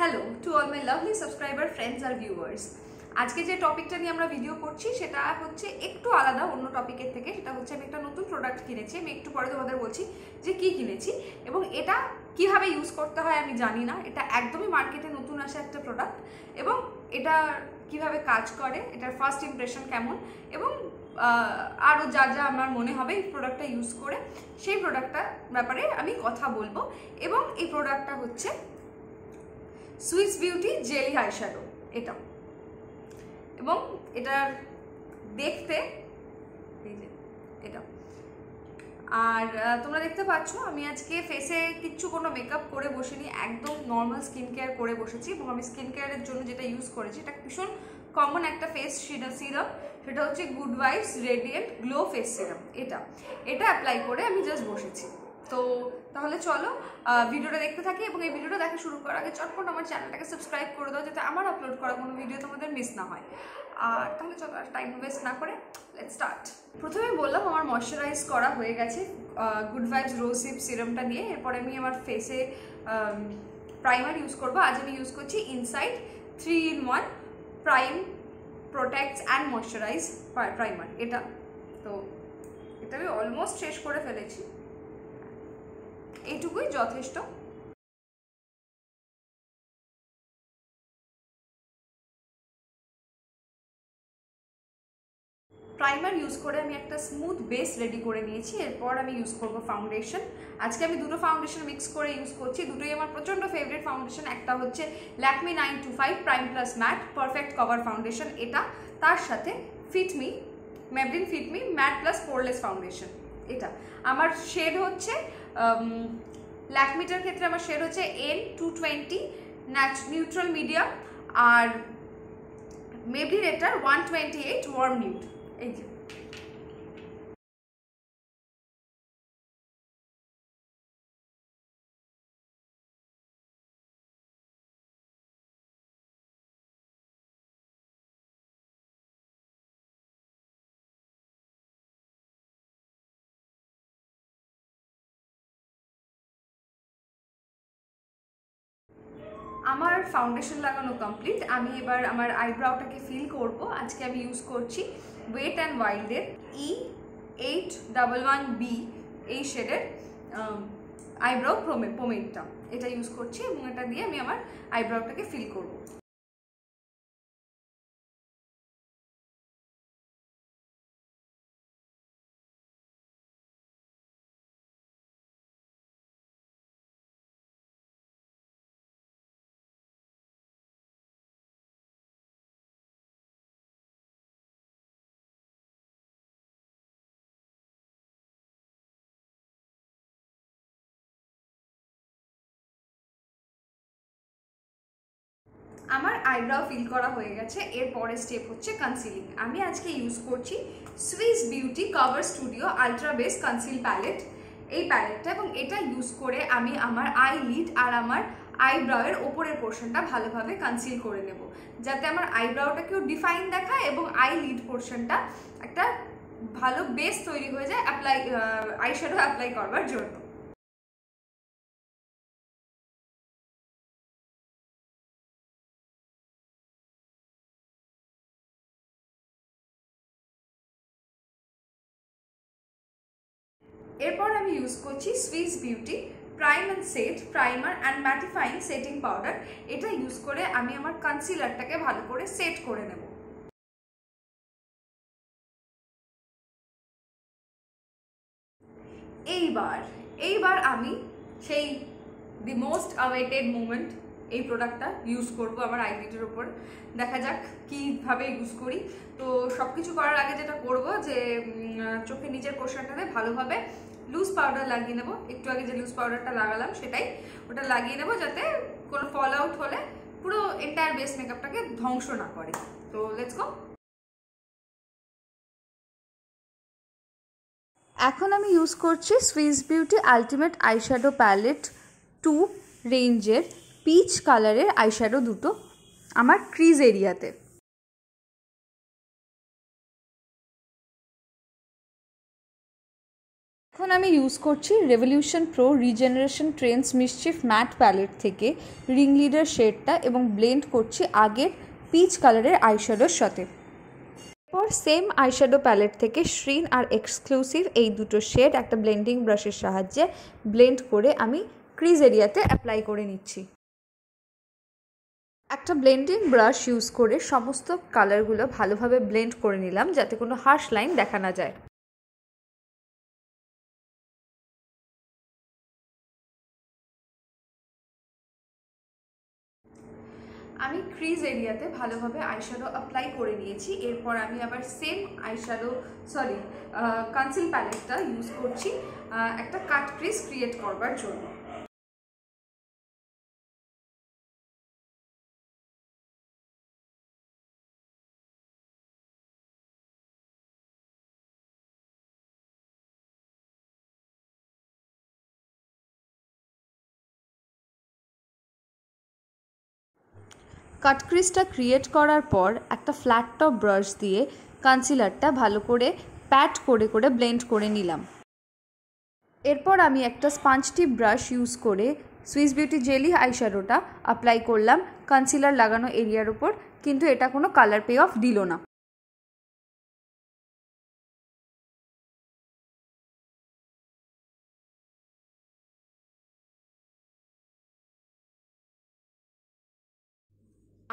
Hello to all my lovely subscriber friends और viewers. आज के जो टपिकटा नहीं हमें भिडियो करा हे एक आलदा अन्य टपिकर थे हमें एक नतून प्रोडक्ट कमी एक तुम्हारे बी कि कीभव यूज करते हैं हमें जानी ना ये एकदम ही मार्केटे नतून आसा एक प्रोडक्ट एवं एटार कीभव काज करे एटार फार्स्ट इम्प्रेशन केमन एवं और जा जा मने हबे प्रोडक्टा यूज करे सेई प्रोडक्टा ब्यापारे आमी कथा बोलबो। एवं ए प्रोडक्टा होच्छे Swiss Beauty jelly eye shadow. एटा एवं एटार देखते एटा और तुम्हारा देखते पाच्छ आमी आज के फेसे किच्छु कोनो मेकअप करे बसिनी एकदम नर्माल स्किन केयर करे बसेछि। आमी स्किन केयारेर जोन्नो जेटा यूज करेछि एटा भीषण कमन एक फेस सिराम सेटा होच्छे good vibes radiant glow face serum. एटा एटा अप्लाई करे आमी जस्ट बसेछि। तो ताहले चलो भिडियोटा देखते थाकि एबं एई भिडियोटा देखा शुरू करार आगे चटपट आमार चैनलटाके सबस्क्राइब करे दाओ जाते आमार अपलोड करा कोनो भिडियो तोमादेर मिस ना हय। आर ताहले चलो टाइम वेस्ट ना करे लेट्स स्टार्ट। प्रथमेई बोललाम आमार मयश्चराइज करा हये गेछे गुड वाइब्स रोज हिप सिरामटा निये। एरपर आमी आमार फेसे प्राइमार यूज करब। आज आमी यूज करछि inside 3 in 1 prime protects and moisturize primer. एटा तो एटा भी अलमोस्ट शेष करे फेलेछि एइटुकुई यथेष्ट। प्राइमर यूज करे आमी एक स्मूथ बेस रेडी करे निएछि। एरपर आमी यूज करब फाउंडेशन। आज के आमी दुटो फाउंडेशन मिक्स करे यूज करछि। दुटोई आमार प्रचंड फेवरेट फाउंडेशन। एकटा होच्छे Lakme 925 prime plus matte perfect cover foundation. एटा तार साथे fit me Maybelline fit me matte plus poreless foundation. एटा आमार शेड होच्छे लैक्मिटार क्षेत्रे आमार शेड होच्छे N220 न्यूट्रल मीडियम और मेबलिन एटार 128 वार्म न्यूड। आमार फाउंडेशन लागानो कमप्लीट। आमी एबार आमार आईब्राउटाके फिल करब। आज के आमी यूज करछि वेट एंड वाइल्ड E811B এই শেডের আইব্রো পোমেডটা এটা ইউজ করছি এবং এটা দিয়ে আমি আমার আইব্রোটাকে ফিল করব। आमार आईब्राउ फिल करा होये गेछे। एरपर स्टेप होच्छे कन्सिलिंग। आमी आज के यूज करछि Swiss Beauty cover studio ultra base conceal palette. एई पैलेटटा एबं एटा यूज करे आमी आमार आई लिड आर आमार आईब्राउएर ओपरेर पोर्शनटा भालोभाबे कन्सिल करे नेब जाते आमार आईब्राउटाकेओ डिफाइन देखाय एबं आई लिड पोर्शनटा एकटा भालो बेस तैरी हये जाय अप्लाई आईश्याडो अप्लाई करबार जोन्नो। एरपर आमी यूज करछि Swiss Beauty prime and set primer and mattifying setting powder. एटा यूज करे आमी आमार कन्सिलारटाके भालो करे सेट करे नेब। एइबार आमी सेई दि मोस्ट अवेटेड मोमेंट এই प्रोडक्टा यूज करब आमार आईलिडेर ओपर। देखा जाक किभाबे यूज करी। तो सबकिछु करार आगे जेटा करब जे चोखेर नीचेर पोर्शनटाते भालोभाबे लूज पाउडार लागिए नेब। एकटू आगे जे लूज पाउडारटा लागालाम सेटाई ओटा लागिए नेब जाते कोनो फल आउट होले पुरो एंटायर बेस मेकअपटाके ध्वंस ना करे। तो लेट्स गो। एखन आमी यूज करछि Swiss Beauty ultimate eyeshadow palette 2 रेंजेर पीच कलर आईश्याडो दुटो आमार क्रीज एरियाते। এখন আমি ইউজ করছি Revolution pro regeneration trends mischief matte palette থেকে রিং লিডার শেডটা এবং ব্লেন্ড করছি আগের পিচ কালারের আইশ্যাডোর সাথে। এরপর সেম আইশ্যাডো প্যালেট থেকে শ্রিন আর এক্সক্লুসিভ এই দুটো শেড একটা ব্লেন্ডিং ব্রাশের সাহায্যে ব্লেন্ড করে আমি ক্রিজ এরিয়াতে অ্যাপ্লাই করে নিচ্ছি। একটা ব্লেন্ডিং ব্রাশ ইউজ করে সমস্ত কালারগুলো ভালোভাবে ব্লেন্ড করে নিলাম যাতে কোনো হার্শ লাইন দেখা না যায়। আমি ক্রিজ এরিয়াতে ভালোভাবে আইশ্যাডো অ্যাপ্লাই করে নিয়েছি। এরপর আমি আবার সেম আইশ্যাডো কনসিল প্যালেটটা ইউজ করছি একটা কাট ক্রিজ ক্রিয়েট করবার জন্য। কাট ক্রিজটা ক্রিয়েট করার পর একটা ফ্ল্যাট টপ ব্রাশ দিয়ে কনসিলারটা ভালো করে প্যাট করে করে ব্লেন্ড করে নিলাম। এরপর আমি একটা স্পঞ্জ টিপ ব্রাশ ইউজ করে সুইস বিউটি জেলি আইশ্যাডোটা অ্যাপ্লাই করলাম কনসিলার লাগানো এরিয়ার উপর, কিন্তু এটা কোনো কালার পে অফ দিল না।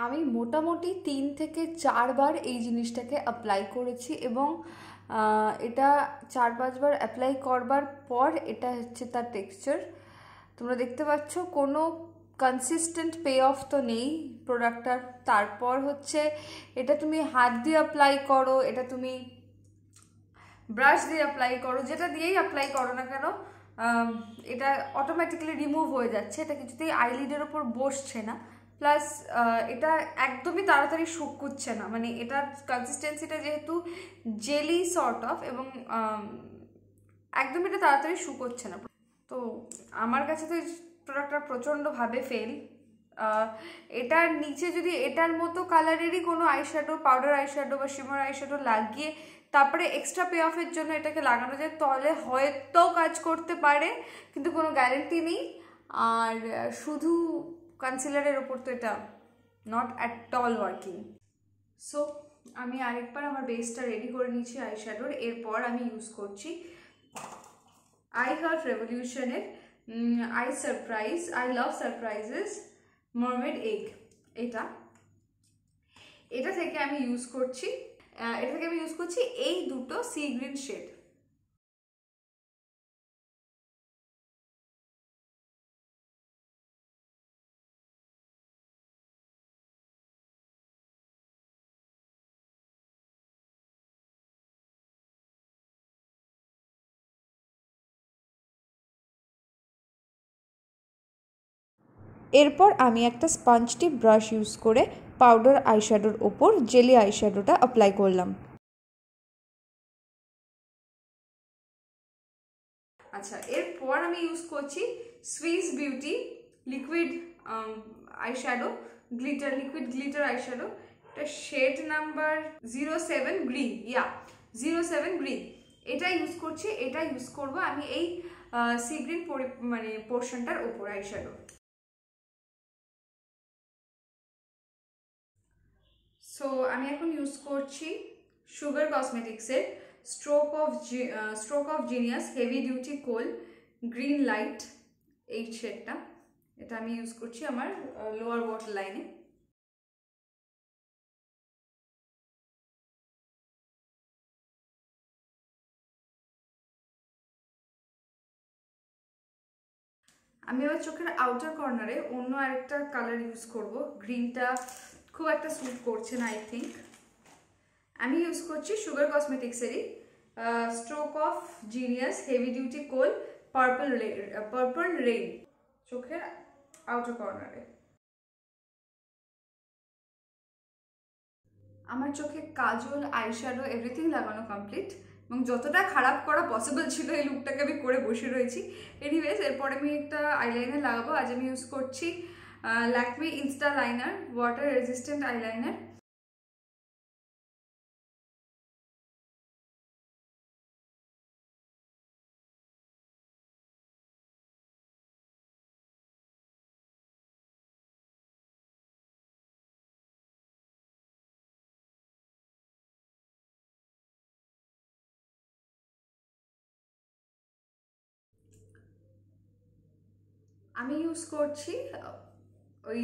আমি মোটামুটি 3 থেকে 4 বার এই জিনিসটাকে অ্যাপ্লাই করেছি এবং এটা 4-5 বার অ্যাপ্লাই করবার পর এটা হচ্ছে তার টেক্সচার। তোমরা দেখতে পাচ্ছ কোনো কনসিস্টেন্ট পে অফ তো নেই প্রোডাক্টটার। তারপর হচ্ছে এটা তুমি হাত দিয়ে অ্যাপ্লাই করো, এটা তুমি ব্রাশ দিয়ে অ্যাপ্লাই করো, যেটা দিয়েই অ্যাপ্লাই করো না কেন এটা অটোমেটিক্যালি রিমুভ হয়ে যাচ্ছে, এটা কিছুতেই আইলিডের ওপর বসছে না। প্লাস এটা একদমই তাড়াতাড়ি শুকোচ্ছে না, মানে এটার কনসিস্টেন্সিটা যেহেতু জেলি সর্ট অফ এবং একদম এটা তাড়াতাড়ি শুকোচ্ছে না। তো আমার কাছে তো এই প্রোডাক্টটা প্রচণ্ডভাবে ফেল। এটার নিচে যদি এটার মতো কালারেরই কোনো আইশ্যাডো পাউডার আইশ্যাডো বা শিমার আইশ্যাডো লাগিয়ে তারপরে এক্সট্রা পে অফের জন্য এটাকে লাগানো যায় তাহলে হয়তো কাজ করতে পারে, কিন্তু কোনো গ্যারেন্টি নেই। আর শুধু কনসিলারের ওপর তো এটা not at all working. So আমি আরেকবার আমার বেসটা রেডি করে নিচ্ছি আইশ্যাডোর। এরপর আমি ইউজ করছি আই হার্ট রেভলিউশনের I surprise I love surprises mermaid egg. এটা থেকে আমি ইউজ করছি এই দুটো সি গ্রিন শেড। এরপর আমি একটা স্পঞ্জ টিপ ব্রাশ ইউজ করে পাউডার আইশ্যাডোর ওপর জেলি আইশ্যাডোটা অ্যাপ্লাই করলাম। আচ্ছা, এরপর আমি ইউজ করছি Swiss Beauty liquid eyeshadow glitter eyeshadow. এটা শেড নাম্বার 07 গ্রিন, এটা ইউজ করছি। এটা ইউজ করবো আমি এই সি গ্রিন মানে পোর্শনটার ওপর আইশ্যাডো। সো আমি এখন ইউজ করছি সুগার কসমেটিক্সের stroke of genius heavy duty kohl green light এই শেডটা। এটা আমি ইউজ করছি আমার লোয়ার ওয়াটার লাইনে। আমি আমার চোখের আউটার কর্নারে অন্য আরেকটা কালার ইউজ করব, গ্রিনটা খুব একটা স্যুট করছে না আই থিঙ্ক। আমি ইউজ করছি সুগার কসমেটিক্সেরই stroke of genius heavy duty kohl purple rain চোখের আউটার কর্নারে। আমার চোখে কাজল আইশ্যাডো এভরিথিং লাগানো কমপ্লিট এবং যতটা খারাপ করা পসিবল ছিল এই লুকটাকে আমি করে বসে রয়েছি। এনিওয়েজ, এরপরে আমি একটা আইলাইনার লাগাবো। আজ আমি ইউজ করছি Lakme Insta Liner water resistant eyeliner। আমি ইউজ করছি ওই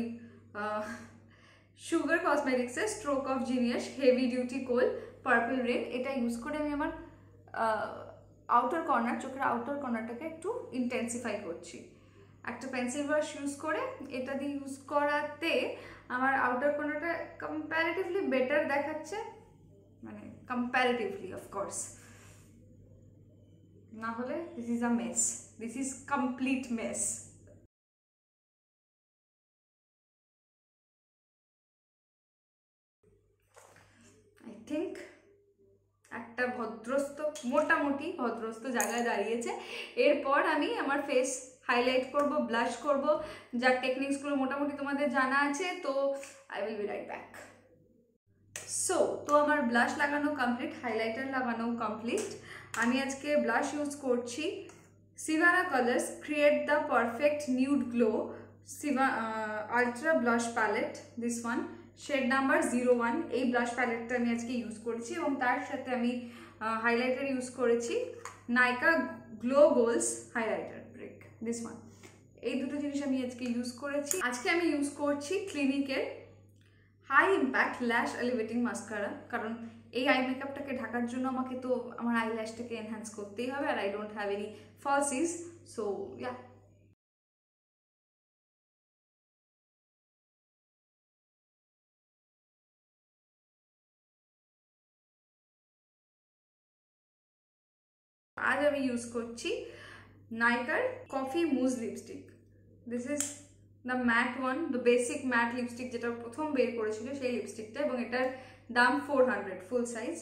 সুগার কসমেটিক্স এর stroke of genius heavy duty kohl purple red. এটা ইউজ করে আমি আমার আউটার কর্নার, চোখের আউটার কর্নারটাকে একটু ইন্টেন্সিফাই করছি। একটা পেন্সিল ব্রাশ ইউজ করে এটা দিয়ে ইউজ করাতে আমার আউটার কর্নারটা কম্প্যারেটিভলি বেটার দেখাচ্ছে, মানে কম্প্যারেটিভলি অফকোর্স, না হলে this is a mess, this is complete mess. I think একটা ভদ্রস্থ, মোটামুটি ভদ্রস্থ জায়গায় দাঁড়িয়েছে। এরপর আমি আমার ফেস হাইলাইট করব, ব্লাশ করব, যার টেকনিক্সগুলো মোটামুটি তোমাদের জানা আছে। তো I will be right back. So তো আমার ব্লাশ লাগানো কমপ্লিট, হাইলাইটার লাগানো কমপ্লিট। আমি আজকে ব্লাশ ইউজ করছি Sivanna colours create the perfect nude glow সিভা ultra blush palette, this one shade number 01। এই ব্লাশ প্যালেটটা আমি আজকে ইউজ করছি এবং তার সাথে আমি হাইলাইটার ইউজ করেছি Nykaa glow goals highlighter break, this one. এই দুটো জিনিস আমি আজকে ইউজ করেছি। আজকে আমি ইউজ করছি ক্লিনিকের high impact lash elevating mascara, কারণ এই আই মেকআপটাকে ঢাকার জন্য আমাকে তো আমার আই ল্যাশটাকে এনহ্যান্স করতেই হবে। আর I don't have any falsies, so yeah. आज আমি ইউজ করছি নাইকার coffee mousse lipstick, this is the matte one, the basic matte lipstick যেটা প্রথম বের করেছিল সেই লিপস্টিকটা, এবং এটার দাম 400 ফুল সাইজ।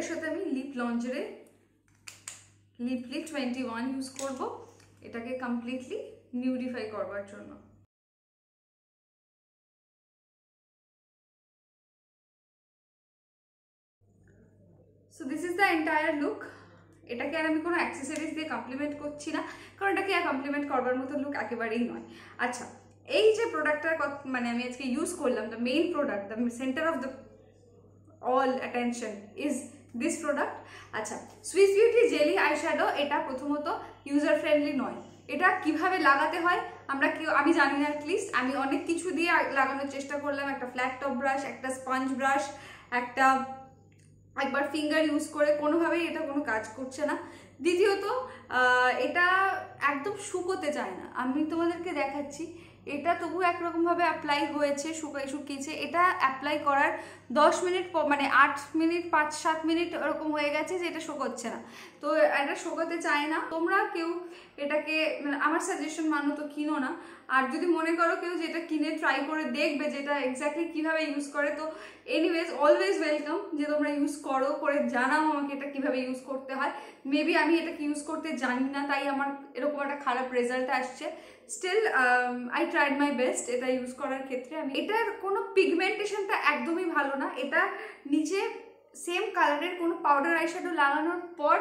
এর সাথে আমি লিপ লঞ্জারে লিপলি 21 ইউজ করব, এটাকে কমপ্লিটলি নিউডিফাই করবার জন্য। So this is the entire look. এটাকে আর আমি কোনো অ্যাক্সেসরিজ দিয়ে কমপ্লিমেন্ট করছি না, কারণ এটাকে কমপ্লিমেন্ট করবার মতো লুক একেবারেই নয়। আচ্ছা, এই যে প্রোডাক্টটা মানে আমি আজকে ইউজ করলাম, the main product, the centre of the all attention is this product. আচ্ছা, সুইস বিউটি জেলি আইশ্যাডো, এটা প্রথমত ইউজার ফ্রেন্ডলি নয়। এটা কিভাবে লাগাতে হয় আমরা কেউ আমি জানি না, অ্যাটলিস্ট আমি অনেক কিছু দিয়ে লাগানোর চেষ্টা করলাম, একটা ফ্ল্যাট টপ ব্রাশ, একটা স্পঞ্জ ব্রাশ, একটা একবার ফিঙ্গার ইউজ করে, কোনোভাবেই এটা কোনো কাজ করছে না। দ্বিতীয়ত এটা একদম শুকোতে চায় না। আমি তোমাদেরকে দেখাচ্ছি, এটা তবু একরকমভাবে অ্যাপ্লাই হয়েছে, শুকিয়েছে। এটা অ্যাপ্লাই করার 10 মিনিট মানে 8 মিনিট 5-7 মিনিট এরকম হয়ে গেছে যে এটা শুকোচ্ছে না। তো এটা শুকোতে চায় না। তোমরা কেউ এটাকে মানে আমার সাজেশন মানো তো কিনো না, আর যদি মনে করো কেউ যে এটা কিনে ট্রাই করে দেখবে যে এটা এক্স্যাক্টলি কীভাবে ইউজ করে, তো এনিওয়েজ অলওয়েজ ওয়েলকাম যে তোমরা ইউজ করো, করে জানাও আমাকে এটা কীভাবে ইউজ করতে হয়। মেবি আমি এটাকে ইউজ করতে জানি না, তাই আমার এরকম একটা খারাপ রেজাল্ট আসছে। Still I tried my best এটা ইউজ করার ক্ষেত্রে। আমি এটার কোনো পিগমেন্টেশনটা একদমই ভালো না। এটা নিচে সেম কালারের কোনো পাউডার আইশ্যাডো লাগানোর পর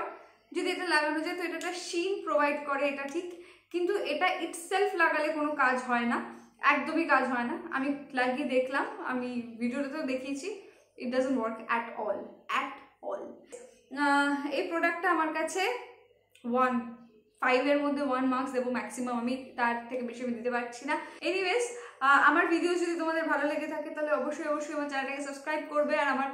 যদি এটা লাগানো যায় তো এটা একটা শিন প্রোভাইড করে, এটা ঠিক, কিন্তু এটা ইটসেলফ লাগালে কোনো কাজ হয় না, একদমই কাজ হয় না। আমি লাগিয়ে দেখলাম, আমি ভিডিওটা তো দেখিয়েছি, it doesn't work at all, at all. এই প্রোডাক্টটা আমার কাছে 1-5 এর মধ্যে 1 মার্কস দেবো ম্যাক্সিমাম, আমি তার থেকে বেশি আমি দিতে পারছি না। এনিওয়েজ, আমার ভিডিও যদি তোমাদের ভালো লেগে থাকে তাহলে অবশ্যই অবশ্যই আমার চ্যানেলটাকে সাবস্ক্রাইব করবে, আর আমার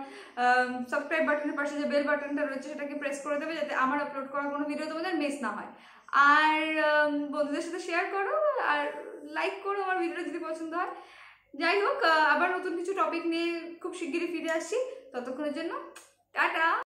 সাবস্ক্রাইব বাটনের পাশে যে বেল বাটনটা রয়েছে সেটাকে প্রেস করে দেবে, যাতে আমার আপলোড করা কোনো ভিডিও তোমাদের মিস না হয়। আর বন্ধুদের সাথে শেয়ার করো, আর লাইক করো আমার ভিডিওটা যদি পছন্দ হয়। যাই হোক, আবার নতুন কিছু টপিক নিয়ে খুব শিগগিরই ফিরে আসছি। ততক্ষণের জন্য টাটা।